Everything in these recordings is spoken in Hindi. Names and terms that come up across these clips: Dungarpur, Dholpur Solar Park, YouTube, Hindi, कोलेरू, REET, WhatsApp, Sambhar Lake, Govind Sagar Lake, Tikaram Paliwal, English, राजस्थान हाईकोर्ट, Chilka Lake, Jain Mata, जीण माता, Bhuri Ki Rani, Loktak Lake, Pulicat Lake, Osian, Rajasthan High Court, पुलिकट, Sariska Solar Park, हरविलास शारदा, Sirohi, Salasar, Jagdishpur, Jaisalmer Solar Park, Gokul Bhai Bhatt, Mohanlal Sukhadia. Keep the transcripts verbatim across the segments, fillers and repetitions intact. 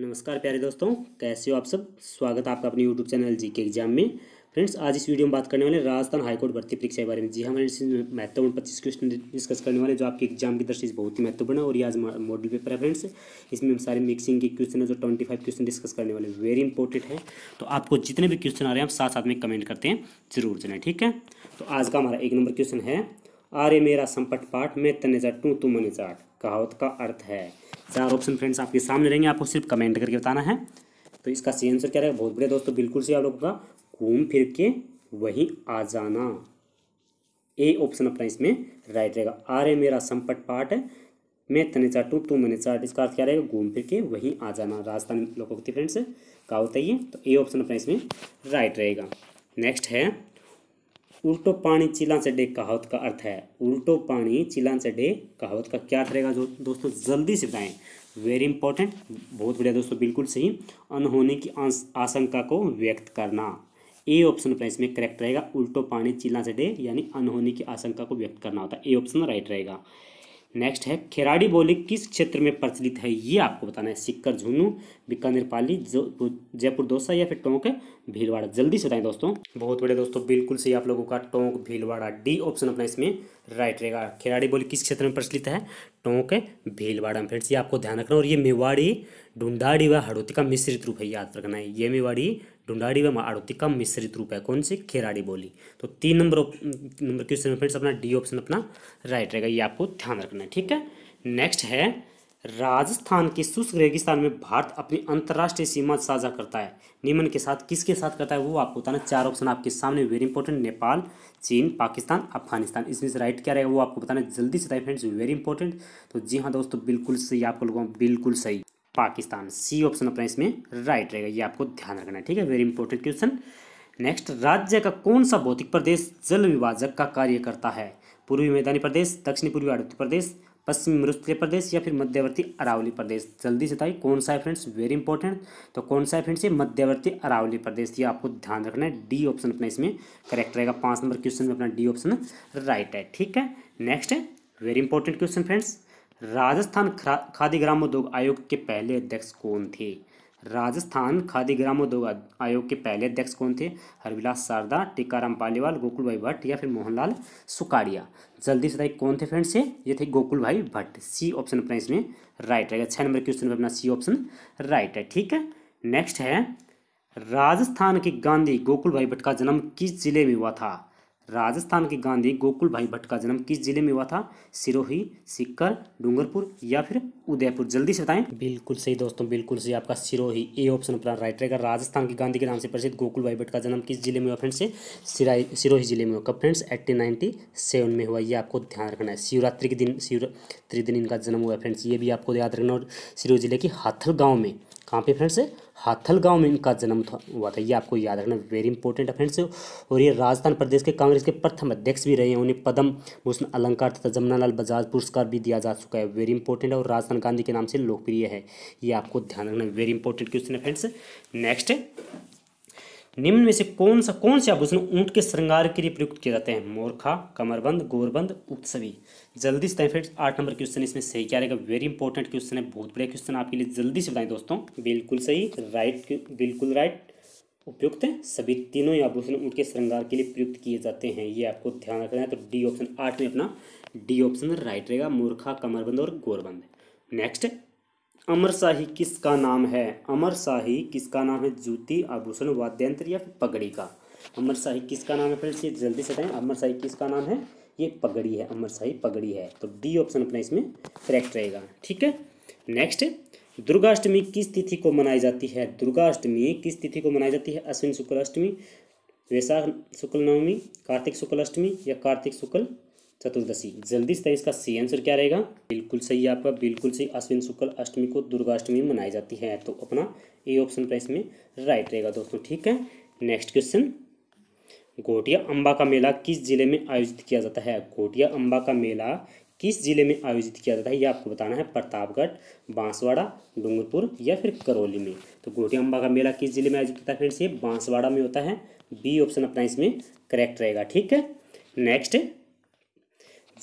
नमस्कार प्यारे दोस्तों, कैसे हो आप सब। स्वागत है आपका अपने YouTube चैनल जीके एग्जाम में। फ्रेंड्स, आज इस वीडियो में बात करने वाले राजस्थान हाईकोर्ट भर्ती परीक्षा के बारे में। जी हाँ, मैंने महत्वपूर्ण पच्चीस क्वेश्चन डिस्कस करने वाले जो आपके एग्जाम की दृष्टि से बहुत ही महत्वपूर्ण है। और ये आज मॉडल पेपर है फ्रेंड्स, इसमें हम सारे मिक्सिंग के क्वेश्चन है जो ट्वेंटी फाइव क्वेश्चन डिस्कस करने वाले, वेरी इंपॉर्टेंट है। तो आपको जितने भी क्वेश्चन आ रहे हैं आप साथ साथ में कमेंट करते हैं जरूर जाना, ठीक है। तो आज का हमारा एक नंबर क्वेश्चन है, आर्य मेरा संपट पाठ मैं तने जाटूं तू मने जाट, कहावत का अर्थ है। चार ऑप्शन फ्रेंड्स आपके सामने रहेंगे, आपको सिर्फ कमेंट करके बताना है। तो इसका सही आंसर क्या रहेगा? बहुत बढ़िया दोस्तों, बिल्कुल सही आप लोगों का, घूम फिर के वहीं आ जाना। ए ऑप्शन अपना इसमें राइट रहेगा। आर्य मेरा संपट पाठ मैं तने जाटूं तू मने जाट, इसका अर्थ क्या रहेगा? घूम फिर के वहीं आ जाना। राजस्थान लोगों की फ्रेंड्स कहावत है ये, तो ए ऑप्शन अपना इसमें राइट रहेगा। नेक्स्ट है, उल्टो पानी चिला चढ़े कहावत का अर्थ है। उल्टो पानी चिला चढ़े कहावत का क्या अर्थ रहेगा? जो दोस्तों जल्दी से बताएं, वेरी इंपॉर्टेंट। बहुत बढ़िया दोस्तों, बिल्कुल सही। अनहोनी की आशंका को व्यक्त करना, ए ऑप्शन अपना इसमें करेक्ट रहेगा। उल्टो पानी चिला चढ़े यानी अनहोनी की आशंका को व्यक्त करना होता है, ए ऑप्शन राइट रहेगा। नेक्स्ट है, खिराड़ी बोली किस क्षेत्र में प्रचलित है? ये आपको बताना है। सिक्कर, झुनू, बीकानेर पाली, जयपुर दोसा या फिर टोंक भीलवाड़ा, जल्दी से बताएं दोस्तों। बहुत बढ़िया दोस्तों, बिल्कुल सही आप लोगों का, टोंक भीलवाड़ा, डी ऑप्शन अपना इसमें राइट रहेगा। खिराड़ी बोली किस क्षेत्र में प्रचलित है? टोंक भीलवाड़ा में। फ्रेंड्स, ये आपको ध्यान रखना। और ये मेवाड़ी, ढूंढाड़ी व हड़ौती का मिश्रित रूप है, याद रखना है। ये मेवाड़ी, ढूंढाड़ी व हड़ौती का मिश्रित रूप है कौन सी? खिराड़ी बोली। तो तीन नंबर नंबर क्वेश्चन में फ्रेंड्स अपना डी ऑप्शन अपना राइट रहेगा, ये आपको ध्यान रखना है, ठीक है। नेक्स्ट है, राजस्थान के शुष्क रेगिस्तान में भारत अपनी अंतर्राष्ट्रीय सीमा साझा करता है, निम्न के साथ किसके साथ करता है? वो आपको बताना। चार ऑप्शन आपके सामने, वेरी इंपॉर्टेंट, नेपाल, चीन, पाकिस्तान, अफगानिस्तान। इसमें से राइट क्या रहेगा वो आपको बताना, जल्दी से बताइए फ्रेंड्स, वेरी इंपॉर्टेंट। तो जी हाँ दोस्तों, बिल्कुल सही आप लोगों, बिल्कुल सही, पाकिस्तान, सी ऑप्शन अपना इसमें राइट रहेगा, ये आपको ध्यान रखना है, ठीक है, वेरी इंपॉर्टेंट क्वेश्चन। नेक्स्ट, राज्य का कौन सा भौतिक प्रदेश जल विभाजक का कार्य करता है? पूर्वी मैदानी प्रदेश, दक्षिणी पूर्वी अरवती प्रदेश, पश्चिमी मरुस्थलीय प्रदेश या फिर मध्यवर्ती अरावली प्रदेश, जल्दी से बताइए कौन सा है फ्रेंड्स, वेरी इंपॉर्टेंट। तो कौन सा है फ्रेंड्स? ये मध्यवर्ती अरावली प्रदेश, ये आपको ध्यान रखना है, डी ऑप्शन अपना इसमें करेक्ट रहेगा। पाँच नंबर क्वेश्चन में अपना डी ऑप्शन राइट है, ठीक है। नेक्स्ट है, very important question friends, Rajasthan khadi ग्रामोद्योग आयोग के पहले अध्यक्ष कौन थे? राजस्थान खादी ग्रामोद्योग आयोग के पहले अध्यक्ष कौन थे? हरविलास शारदा, टीकाराम पालीवाल, गोकुल भाई भट्ट या फिर मोहनलाल सुखाड़िया, जल्दी से बताइए कौन थे फ्रेंड्स? ये ये थे गोकुल भाई भट्ट, सी ऑप्शन अपना इसमें राइट रहेगा। छः नंबर क्वेश्चन में अपना सी ऑप्शन राइट है, ठीक है। नेक्स्ट है, राजस्थान के गांधी गोकुल भाई भट्ट का जन्म किस जिले में हुआ था? राजस्थान के गांधी गोकुल भाई भट्ट का जन्म किस जिले में हुआ था? सिरोही, सीकर, डूंगरपुर या फिर उदयपुर, जल्दी से बताएं। बिल्कुल सही दोस्तों, बिल्कुल सही आपका सिरोही, ए ऑप्शन अपना राइट रहेगा। राजस्थान के गांधी के नाम से प्रसिद्ध गोकुल भाई भट्ट का जन्म किस जिले में हुआ फ्रेंड्स? सिरोही जिले में हुआ। कब फ्रेंड्स? एट्टीन नाइन्टी सेवन में हुआ, ये आपको ध्यान रखना है। शिवरात्रि के दिन, शिवरात्रि दिन इनका जन्म हुआ फ्रेंड्स, ये भी आपको याद रखना। और सिरोही जिले के हाथल गाँव में, कहाँ पे फ्रेंड्स? हाथल गांव में इनका जन्म था हुआ था, ये आपको याद रखना, वेरी इंपॉर्टेंट है फ्रेंड्स। और ये राजस्थान प्रदेश के कांग्रेस के प्रथम अध्यक्ष भी रहे हैं, उन्हें पद्म भूषण अलंकार तथा जमनालाल बजाज पुरस्कार भी दिया जा चुका है, वेरी इंपॉर्टेंट है। और राजस्थान गांधी के नाम से लोकप्रिय है, ये आपको ध्यान रखना, वेरी इंपॉर्टेंट क्वेश्चन है फ्रेंड्स। नेक्स्ट, निम्न में से कौन सा कौन से आभूषण ऊँट के श्रृंगार के लिए प्रयुक्त किए जाते हैं? मोरखा, कमरबंद, गोरबंद, उपसवी, जल्दी से बताएं फ्रेंड्स। आठ नंबर क्वेश्चन इसमें सही क्या रहेगा? वेरी इंपॉर्टेंट क्वेश्चन है, बहुत बढ़िया क्वेश्चन आपके लिए, जल्दी से बताएं दोस्तों। बिल्कुल सही, राइट, बिल्कुल राइट, उपयुक्त है सभी तीनों आभूषण ऊँट के श्रृंगार के लिए प्रयुक्त किए जाते हैं, ये आपको ध्यान रखना है। तो डी ऑप्शन, आठ में अपना डी ऑप्शन राइट रहेगा, मूर्खा, कमरबंद और गोरबंद। नेक्स्ट, अमर शाही किसका नाम है? अमर शाही किसका नाम है? जूती, आभूषण, वाद्यंत्र या फिर पगड़ी का? अमर शाही किसका नाम है फ्रेंड्स? ये जल्दी से बताएं, अमर शाही किसका नाम है? ये पगड़ी है, अमर शाही पगड़ी है। तो डी ऑप्शन अपना इसमें करेक्ट रहेगा, ठीक है। नेक्स्ट, दुर्गाष्टमी किस तिथि को मनाई जाती है? दुर्गाष्टमी किस तिथि को मनाई जाती है? अश्विन शुक्ल अष्टमी, वैशाख शुक्ल नवमी, कार्तिक शुक्ल अष्टमी या कार्तिक शुक्ल चतुर्दशी, जल्दी से इसका सही आंसर क्या रहेगा? बिल्कुल सही आपका, बिल्कुल सही, अश्विन शुक्ल अष्टमी को दुर्गाष्टमी मनाई जाती है। तो अपना ए ऑप्शन प्राइस में राइट रहेगा दोस्तों, ठीक है। नेक्स्ट क्वेश्चन, घोटिया अम्बा का मेला किस जिले में आयोजित किया जाता है? घोटिया अम्बा का मेला किस जिले में आयोजित किया जाता है? ये आपको बताना है। प्रतापगढ़, बांसवाड़ा, डूंगरपुर या फिर करौली में। तो घोटिया अम्बा का मेला किस जिले में आयोजित होता है फ्रेंड्स? ये बांसवाड़ा में होता है, बी ऑप्शन अपना इसमें करेक्ट रहेगा, ठीक है। नेक्स्ट,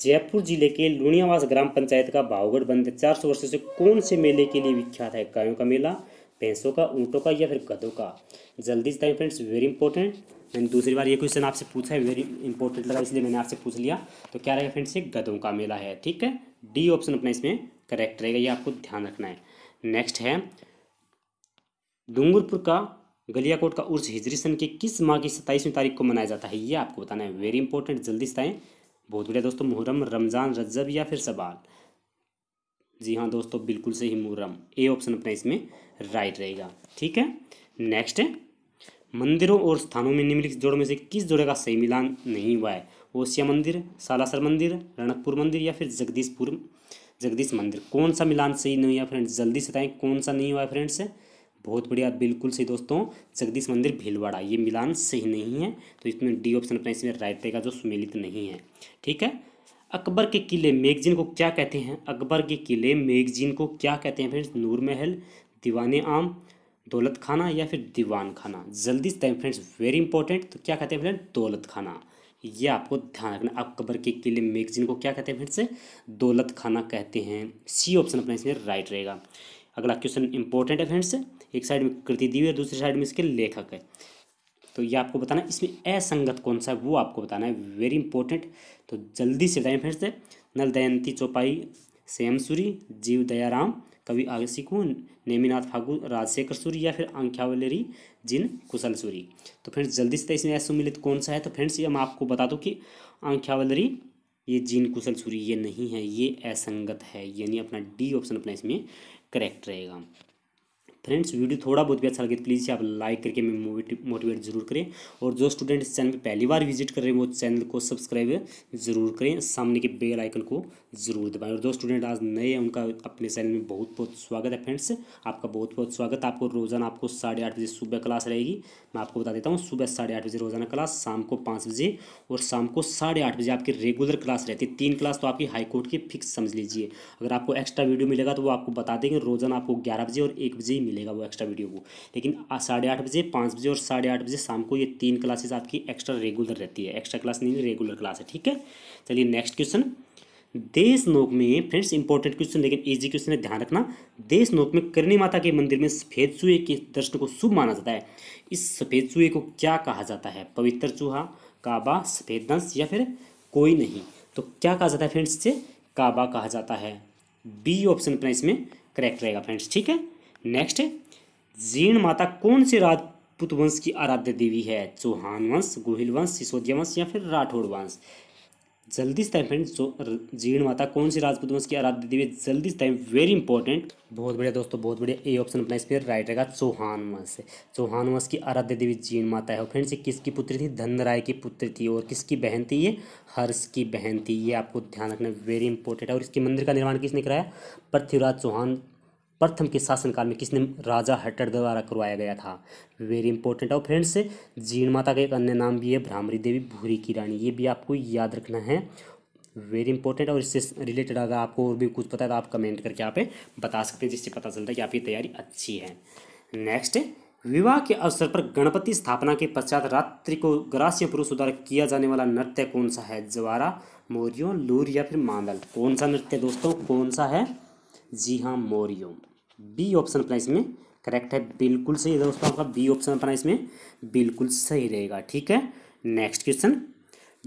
जयपुर जिले के लुणियावास ग्राम पंचायत का भावगढ़ बंद चार सौ वर्षों से कौन से मेले के लिए विख्यात है? गायों का मेला, भैंसों का, ऊँटों का या फिर गधों का। जल्दी से बताइए फ्रेंड्स, वेरी इंपॉर्टेंट। मैंने दूसरी बार ये क्वेश्चन आपसे पूछा है, वेरी इंपॉर्टेंट लगा इसलिए मैंने आपसे पूछ लिया। तो क्या रहेगा फ्रेंड्स, ये गधों का मेला है, ठीक है, डी ऑप्शन अपना इसमें करेक्ट रहेगा, ये आपको ध्यान रखना है। नेक्स्ट है डूंगरपुर का गलियाकोट का उर्स हिजरी सन के किस माह की सत्ताईसवीं तारीख को मनाया जाता है, ये आपको बताना है, वेरी इंपॉर्टेंट, जल्दी से बताएं। बहुत बढ़िया दोस्तों, मुहर्रम, रमज़ान, रजब या फिर सवाल। जी हाँ दोस्तों, बिल्कुल सही, मुहर्रम, ए ऑप्शन अपना इसमें राइट रहेगा, ठीक है। नेक्स्ट है मंदिरों और स्थानों में निम्नलिखित जोड़ों में से किस जोड़े का सही मिलान नहीं हुआ है, ओसिया मंदिर, सालासर मंदिर, रणकपुर मंदिर या फिर जगदीशपुर जगदीश मंदिर, कौन सा मिलान सही नहीं हुआ फ्रेंड्स, जल्दी से बताएं कौन सा नहीं हुआ है फ्रेंड्स। बहुत बढ़िया, बिल्कुल सही दोस्तों, जगदीश मंदिर भीलवाड़ा, ये मिलान सही नहीं है, तो इसमें डी ऑप्शन अपना इसमें राइट रहेगा जो सुमेलित नहीं है, ठीक है। अकबर के किले मैगजीन को क्या कहते हैं, अकबर के किले मैगजीन को क्या कहते हैं फ्रेंड्स, नूर महल, दीवाने आम, दौलत खाना या फिर दीवान खाना, जल्दी से टाइम फ्रेंड्स, वेरी इंपॉर्टेंट। तो क्या कहते हैं फ्रेंड्स, दौलत खाना, ये आपको ध्यान रखना। अकबर के किले मैगजीन को क्या कहते हैं फ्रेंड्स, दौलत खाना कहते हैं, सी ऑप्शन अपना इसमें राइट रहेगा। अगला क्वेश्चन इंपॉर्टेंट है फ्रेंड्स, एक साइड में कृति दी हुई है, दूसरी साइड में इसके लेखक है, तो ये आपको बताना है। इसमें असंगत कौन सा है वो आपको बताना है, वेरी इंपॉर्टेंट, तो जल्दी से बताएं फ्रेंड्स। नल दयंती चौपाई, सेमसूरी, जीव दयाराम, कवि आशिकों, नेमीनाथ फागु, राजशेखर सूरी या फिर आंख्यावलेरी जिन कुशल सूरी, तो फ्रेंड्स जल्दी से इसमें असुमिलित कौन सा है, तो फ्रेंड्स ये मैं आपको बता दूं कि आंख्यावलेरी ये जिन कुशल सूरी ये नहीं है, ये असंगत है, यानी अपना डी ऑप्शन अपना इसमें करेक्ट रहेगा। फ्रेंड्स वीडियो थोड़ा बहुत भी अच्छा लगे तो प्लीज़ आप लाइक करके हमें मोटिवेट जरूर करें, और जो स्टूडेंट इस चैनल पर पहली बार विजिट कर रहे हैं वो चैनल को सब्सक्राइब जरूर करें, सामने के बेल आइकन को जरूर दबाएं, और जो स्टूडेंट आज नए हैं उनका अपने चैनल में बहुत बहुत स्वागत है फ्रेंड्स, आपका बहुत बहुत स्वागत। आपको रोजाना आपको साढ़े आठ बजे सुबह क्लास रहेगी, मैं आपको बता देता हूँ, सुबह साढ़े आठ बजे रोजाना क्लास, शाम को पाँच बजे और शाम को साढ़े आठ बजे आपकी रेगुलर क्लास रहती है। तीन क्लास तो आपकी हाईकोर्ट की फिक्स समझ लीजिए, अगर आपको एक्स्ट्रा वीडियो मिलेगा तो वो आपको बता देंगे, रोजाना आपको ग्यारह बजे और एक बजे मिलेगा वो एक्स्ट्रा वीडियो को, लेकिन साढ़े आठ बजे, पाँच बजे और साढ़े आठ बजे शाम को ये तीन क्लासेस आपकी एक्स्ट्रा रेगुलर रहती है, एक्स्ट्रा क्लास नहीं रेगुलर क्लास है, ठीक है। चलिए नेक्स्ट क्वेश्चन, देश नोक में फ्रेंड्स, इंपॉर्टेंट क्वेश्चन लेकिन इजी क्वेश्चन है, ध्यान रखना। देश नोक में करणी माता के मंदिर में सफेद चूहे के दर्शन को शुभ माना जाता है, इस सफेद चूहे को क्या कहा जाता है, पवित्र चूहा, काबा, सफेद दंश या फिर कोई नहीं, तो क्या कहा जाता है फ्रेंड्स, से काबा कहा जाता है, बी ऑप्शन अपना इसमें करेक्ट रहेगा फ्रेंड्स, ठीक है। नेक्स्ट है जीन माता कौन से राजपूत वंश की आराध्य देवी है, चौहान वंश, गोहिल वंश, सिसोदिया वंश या फिर राठौड़ वंश, जल्दी से टाइम फ्रेंड्स, जीन माता कौन से राजपूत वंश की आराध्य देवी है, जल्दी से टाइम, वेरी इंपॉर्टेंट। बहुत बढ़िया दोस्तों, बहुत बढ़िया, ए ऑप्शन अपना इस पर राइट रहेगा, चौहान वंश। चौहान वंश की आराध्य देवी जीन माता है फ्रेंड्स, ये किसकी पुत्री थी, धनराय की पुत्री थी, और किसकी बहन थी, ये हर्ष की बहन थी, ये आपको ध्यान रखना, वेरी इंपॉर्टेंट है। और इसके मंदिर का निर्माण किसने कराया, पृथ्वीराज चौहान प्रथम के शासनकाल में, किसने, राजा हट्टर द्वारा करवाया गया था, वेरी इंपॉर्टेंट। और फ्रेंड्स जीण माता का एक अन्य नाम भी है, ब्राह्मरी देवी, भूरी की रानी, ये भी आपको याद रखना है, वेरी इंपॉर्टेंट। और इससे रिलेटेड अगर आपको और भी कुछ पता है तो आप कमेंट करके आप बता सकते हैं, जिससे पता चलता है कि आपकी तैयारी अच्छी है। नेक्स्ट, विवाह के अवसर पर गणपति स्थापना के पश्चात रात्रि को ग्रास्य पुरुष द्वारा किया जाने वाला नृत्य कौन सा है, जवारा, मोरियो, लूर या फिर मांदल, कौन सा नृत्य दोस्तों, कौन सा है, जी हाँ मोरियो, बी ऑप्शन अपना इसमें करेक्ट है, बिल्कुल सही दोस्तों, आपका बी ऑप्शन अपना इसमें बिल्कुल सही रहेगा, ठीक है। नेक्स्ट क्वेश्चन,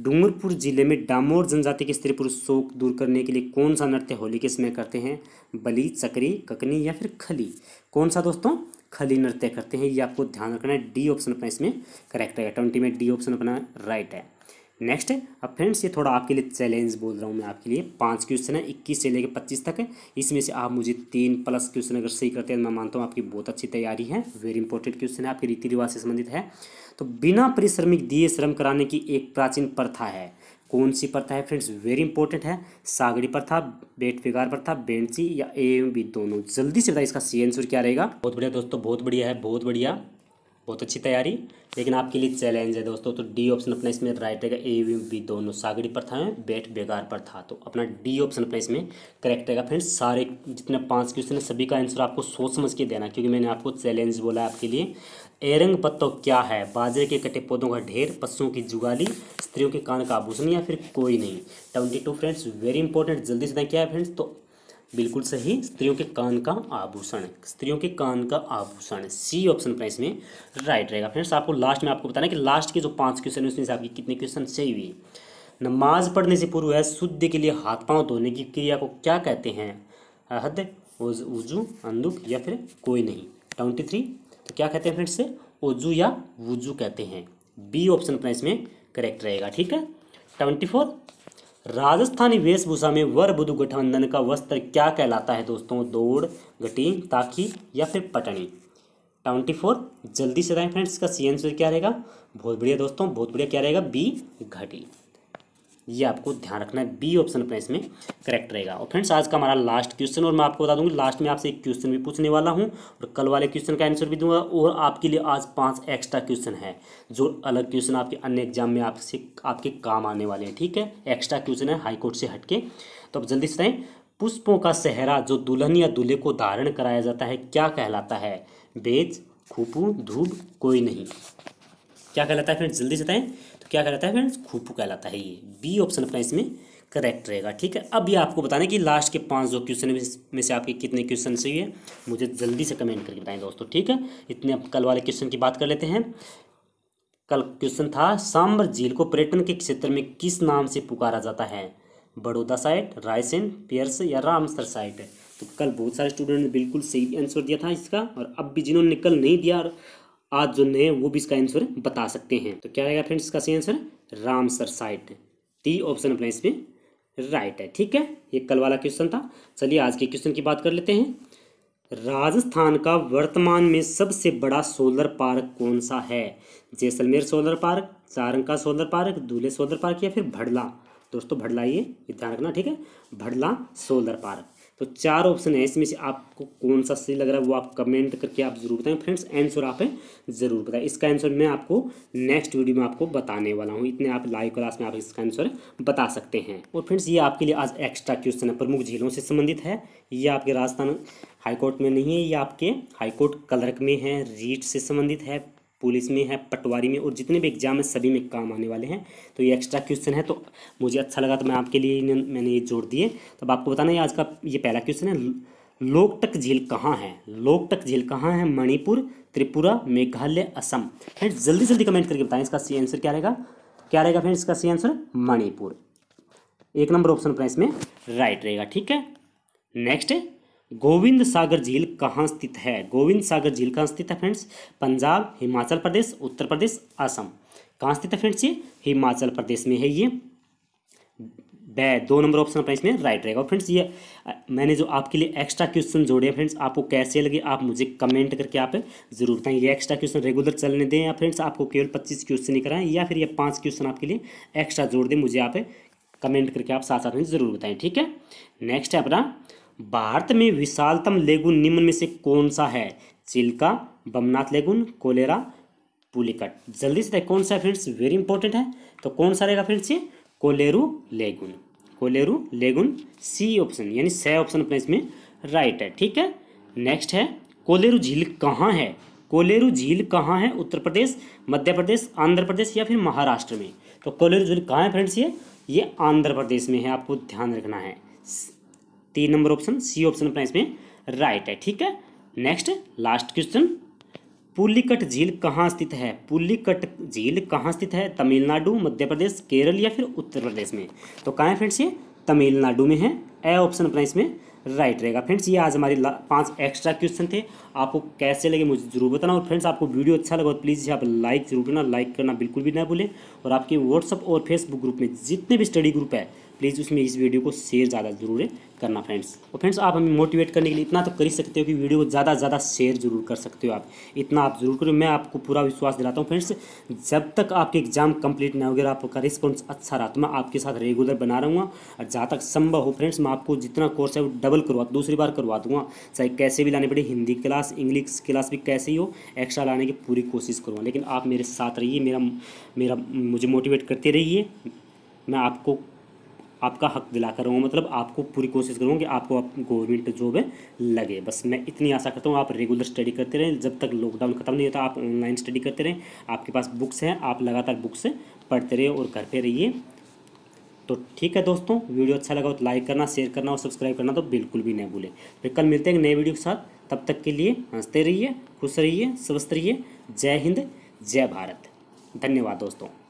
डूंगरपुर जिले में डामोर जनजाति के स्त्री पुरुष शोक दूर करने के लिए कौन सा नृत्य होली के समय करते हैं, बली, चकरी, ककनी या फिर खली, कौन सा दोस्तों, खली नृत्य करते हैं, ये आपको ध्यान रखना है, डी ऑप्शन अपना इसमें करेक्ट है, ट्वेंटी में डी ऑप्शन अपना राइट है। नेक्स्ट है, अब फ्रेंड्स ये थोड़ा आपके लिए चैलेंज बोल रहा हूँ मैं आपके लिए, पांच क्वेश्चन है, इक्कीस से लेकर पच्चीस तक है, इसमें से आप मुझे तीन प्लस क्वेश्चन अगर सही करते हैं मैं मानता हूँ आपकी बहुत अच्छी तैयारी है, वेरी इंपॉर्टेंट क्वेश्चन है, आपके रीति रिवाज से संबंधित है। तो बिना परिश्रमिक दिए श्रम कराने की एक प्राचीन प्रथा है, कौन सी प्रथा है फ्रेंड्स, वेरी इंपॉर्टेंट है, सागड़ी प्रथा, बेट बेगार प्रथा, बेंची या एवं बी दोनों, जल्दी से बताइए इसका सी आंसर क्या रहेगा। बहुत बढ़िया दोस्तों, बहुत बढ़िया है, बहुत बढ़िया, बहुत अच्छी तैयारी, लेकिन आपके लिए चैलेंज है दोस्तों, तो डी ऑप्शन अपना इसमें राइट रहेगा, ए वी बी दोनों, सागरी प्रथा है, बेट बेगार प्रथा, तो अपना डी ऑप्शन अपना इसमें करेक्ट रहेगा। फ्रेंड्स सारे जितने पांच क्वेश्चन है सभी का आंसर आपको सोच समझ के देना, क्योंकि मैंने आपको चैलेंज बोला है आपके लिए। एरंग पत्तों क्या है, बाजरे के कटे पौधों का ढेर, पशुओं की जुगाली, स्त्रियों के कान का आभूषण या फिर कोई नहीं, twenty two friends, very important, जल्दी से क्या है फ्रेंड्स, तो बिल्कुल सही, स्त्रियों के कान का आभूषण, स्त्रियों के कान का आभूषण सी ऑप्शन अपना इसमें राइट रहेगा। फ्रेंड्स आपको लास्ट में आपको बताना है कि लास्ट के जो पांच क्वेश्चन है उसमें से आपके कितने क्वेश्चन सही हुए। नमाज पढ़ने से पूर्व है शुद्ध के लिए हाथ पांव धोने की क्रिया को क्या कहते हैं? अहद, वजू, अंदुक या फिर कोई नहीं। ट्वेंटी थ्री तो क्या कहते हैं फ्रेंड्स से, ओजू या वजू कहते हैं। बी ऑप्शन अपना इसमें करेक्ट रहेगा, ठीक है। ट्वेंटी फोर राजस्थानी वेशभूषा में वर वधु गठबंधन का वस्त्र क्या कहलाता है दोस्तों? दौड़, गटी, ताकी या फिर पटनी। ट्वेंटी फोर जल्दी से बताएं फ्रेंड्स इसका सी आंसर क्या रहेगा। बहुत बढ़िया दोस्तों, बहुत बढ़िया, क्या रहेगा बी घटी। ये आपको ध्यान रखना है, बी ऑप्शन अपना इसमें करेक्ट रहेगा। और फ्रेंड्स आज का हमारा लास्ट क्वेश्चन, और मैं आपको बता दूंगी लास्ट में आपसे एक क्वेश्चन भी पूछने वाला हूं और कल वाले क्वेश्चन का आंसर भी दूंगा। और आपके लिए आज पांच एक्स्ट्रा क्वेश्चन है जो अलग क्वेश्चन आपके अन्य एग्जाम में आपसे आपके काम आने वाले हैं, ठीक है। एक्स्ट्रा क्वेश्चन है हाईकोर्ट से हटके। तो अब जल्दी से बताएं, पुष्पों का सेहरा जो दुल्हन या दूल्हे को धारण कराया जाता है क्या कहलाता है? बेज, खूपू, धूप, कोई नहीं। क्या कहलाता है फ्रेंड्स जल्दी से बताएं, क्या कहलाता है फ्रेंड्स? खूपू कहलाता है। ये बी ऑप्शन अपना इसमें करेक्ट रहेगा, ठीक है। अब ये आपको बताना है कि लास्ट के पांच जो क्वेश्चन में से आपके कितने क्वेश्चन सही है, मुझे जल्दी से कमेंट करके बताएं दोस्तों, ठीक है। इतने अब कल वाले क्वेश्चन की बात कर लेते हैं। कल क्वेश्चन था सांबर झील को पर्यटन के क्षेत्र में किस नाम से पुकारा जाता है? बड़ौदा साइट, रायसेन, पियर्स या रामसर साइट। तो कल बहुत सारे स्टूडेंट ने बिल्कुल सही आंसर दिया था इसका, और अब भी जिन्होंने कल नहीं दिया आज जो नए वो भी इसका आंसर बता सकते हैं। तो क्या रहेगा फ्रेंड्स इसका सही answer? Ramsar site. T option अपना इसमें राइट है, ठीक है। ये कल वाला क्वेश्चन था। चलिए आज के क्वेश्चन की बात कर लेते हैं। राजस्थान का वर्तमान में सबसे बड़ा सोलर पार्क कौन सा है? जैसलमेर सोलर पार्क, सारंका सोलर पार्क, दूल्हे सोलर पार्क या फिर भड़ला। दोस्तों भड़ला, ये ध्यान रखना, ठीक है, भड़ला सोलर पार्क। तो चार ऑप्शन है, इसमें से आपको कौन सा सही लग रहा है वो आप कमेंट करके आप जरूर बताएं फ्रेंड्स। आंसर आप जरूर बताएं, इसका आंसर मैं आपको नेक्स्ट वीडियो में आपको बताने वाला हूं। इतने आप लाइव क्लास में आप इसका आंसर बता सकते हैं। और फ्रेंड्स ये आपके लिए आज एक्स्ट्रा क्वेश्चन है, प्रमुख झीलों से संबंधित है। ये आपके राजस्थान हाईकोर्ट में नहीं है, ये आपके हाईकोर्ट क्लर्क में है, रीट से संबंधित है, पुलिस में है, पटवारी में, और जितने भी एग्जाम है सभी में काम आने वाले हैं। तो ये एक्स्ट्रा क्वेश्चन है, तो मुझे अच्छा लगा तो मैं आपके लिए मैंने ये जोड़ दिए। तब आपको बताना है आज का ये पहला क्वेश्चन है, लोकटक झील कहाँ है? लोकटक झील कहाँ है? मणिपुर, त्रिपुरा, मेघालय, असम। फ्रेंड्स जल्दी जल्दी कमेंट करके बताएं इसका सही आंसर क्या रहेगा। क्या रहेगा फ्रेंड्स इसका सही आंसर? मणिपुर। एक नंबर ऑप्शन अपना इसमें राइट रहेगा, ठीक है। नेक्स्ट, गोविंद सागर झील कहाँ स्थित है? गोविंद सागर झील कहाँ स्थित है फ्रेंड्स? पंजाब, हिमाचल प्रदेश, उत्तर प्रदेश, असम। कहाँ स्थित है फ्रेंड्स? ये हिमाचल प्रदेश में है। ये बै दो नंबर ऑप्शन अपना इसमें राइट रहेगा। फ्रेंड्स ये मैंने जो आपके लिए एक्स्ट्रा क्वेश्चन जोड़े फ्रेंड्स, आपको कैसे लगे आप मुझे कमेंट करके आप जरूर बताएं। ये एक्स्ट्रा क्वेश्चन रेगुलर चलने दें या फ्रेंड्स आपको केवल पच्चीस क्वेश्चन ही कराएं, या फिर ये पाँच क्वेश्चन आपके लिए एक्स्ट्रा जोड़ दें, मुझे आप कमेंट करके आप साथ साथ में जरूर बताएं, ठीक है। नेक्स्ट है अपना, भारत में विशालतम लेगुन निम्न में से कौन सा है? चिल्का, बमनाथ लेगुन, कोलेरा, पुलिकट। जल्दी से कौन सा है फ्रेंड्स, वेरी इंपॉर्टेंट है। तो कौन सा रहेगा फ्रेंड्स? ये कोलेरू lagoon, कोलेरू lagoon. C option यानी सी ऑप्शन अपना इसमें राइट है, ठीक है। नेक्स्ट है, कोलेरू झील कहाँ है? कोलेरू झील कहाँ है? उत्तर प्रदेश, मध्य प्रदेश, आंध्र प्रदेश या फिर महाराष्ट्र में। तो कोलेरू झील कहाँ है फ्रेंड्स? ये ये आंध्र प्रदेश में है, आपको ध्यान रखना है। तीन नंबर ऑप्शन सी ऑप्शन अपना इसमें राइट है, ठीक है। नेक्स्ट लास्ट क्वेश्चन, पुलिकट झील कहाँ स्थित है? पुलिकट झील कहाँ स्थित है? तमिलनाडु, मध्य प्रदेश, केरल या फिर उत्तर प्रदेश में। तो कहाँ है फ्रेंड्स? ये तमिलनाडु में है। ए ऑप्शन अपना इसमें राइट रहेगा। फ्रेंड्स ये आज हमारे पांच एक्स्ट्रा क्वेश्चन थे, आपको कैसे लगे मुझे जरूर बताना। और फ्रेंड्स आपको वीडियो अच्छा लगा तो प्लीज़ आप लाइक जरूर करना, लाइक करना बिल्कुल भी ना भूलें। और आपके व्हाट्सअप और फेसबुक ग्रुप में जितने भी स्टडी ग्रुप है प्लीज़ उसमें इस वीडियो को शेयर ज़्यादा जरूर करना फ्रेंड्स। और फ्रेंड्स आप हमें मोटिवेट करने के लिए इतना तो कर ही सकते हो कि वीडियो को ज़्यादा से ज़्यादा शेयर जरूर कर सकते हो आप, इतना आप जरूर करो। मैं आपको पूरा विश्वास दिलाता हूँ फ्रेंड्स, जब तक आपके एग्जाम कंप्लीट ना हो गया आपका रिस्पॉन्स अच्छा रहा तो मैं आपके साथ रेगुलर बना रहूँगा। और जहाँ तक संभव हो फ्रेंड्स मैं आपको जितना कोर्स है वो डबल करवा दूसरी बार करवा दूँगा, चाहे कैसे भी लाने पड़े, हिंदी क्लास, इंग्लिश क्लास भी कैसे ही हो, एक्स्ट्रा लाने की पूरी कोशिश करूँगा। लेकिन आप मेरे साथ रहिए, मेरा मेरा मुझे मोटिवेट करते रहिए, मैं आपको आपका हक दिला कर रहा हूँ, मतलब आपको पूरी कोशिश करूँगा कि आपको आप गवर्नमेंट जॉब लगे। बस मैं इतनी आशा करता हूँ आप रेगुलर स्टडी करते रहें, जब तक लॉकडाउन खत्म नहीं होता आप ऑनलाइन स्टडी करते रहें, आपके पास बुक्स हैं, आप लगातार बुक्स पढ़ते रहिए और करते रहिए। तो ठीक है दोस्तों, वीडियो अच्छा लगा तो लाइक करना, शेयर करना और सब्सक्राइब करना तो बिल्कुल भी नहीं भूलें। फिर कल मिलते हैं नए वीडियो के साथ, तब तक के लिए हंसते रहिए, खुश रहिए, स्वस्थ रहिए। जय हिंद, जय भारत। धन्यवाद दोस्तों।